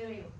Te veo.